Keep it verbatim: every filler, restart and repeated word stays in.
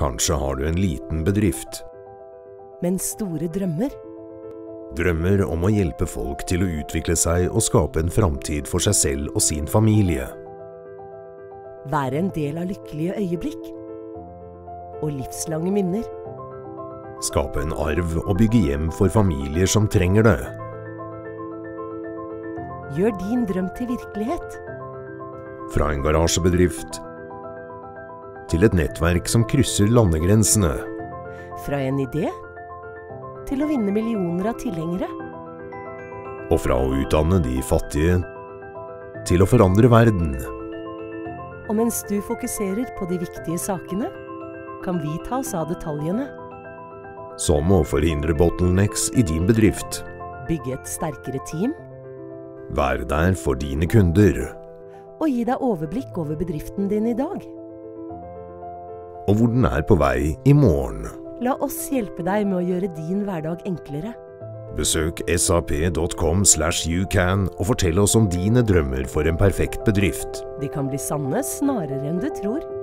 Kanskje har du en liten bedrift. Men store drømmer? Drømmer om å hjelpe folk til å utvikle seg og skape en framtid for seg selv og sin familie. Være en del av lykkelige øyeblikk og livslange minner. Skape en arv og bygge hjem for familier som trenger det. Gjør din drøm til virkelighet. Fra en garasjebedrift til et nettverk som krysser landegrensene. Fra en idé til å vinne millioner av tilhengere. Og fra å utdanne de fattige til å forandre verden. Og mens du fokuserer på de viktige sakene, kan vi ta oss av detaljene. Som å forhindre bottlenecks i din bedrift. Bygge et sterkere team. Være der for dine kunder. Og gi deg overblikk over bedriften din i dag. Og hvor den er på vei i morgen. La oss hjelpe deg med å gjøre din hverdag enklere. Besøk sap punktum com slash you can og fortell oss om dine drømmer for en perfekt bedrift. De kan bli sanne snarere enn du tror.